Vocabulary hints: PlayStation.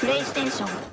PlayStation。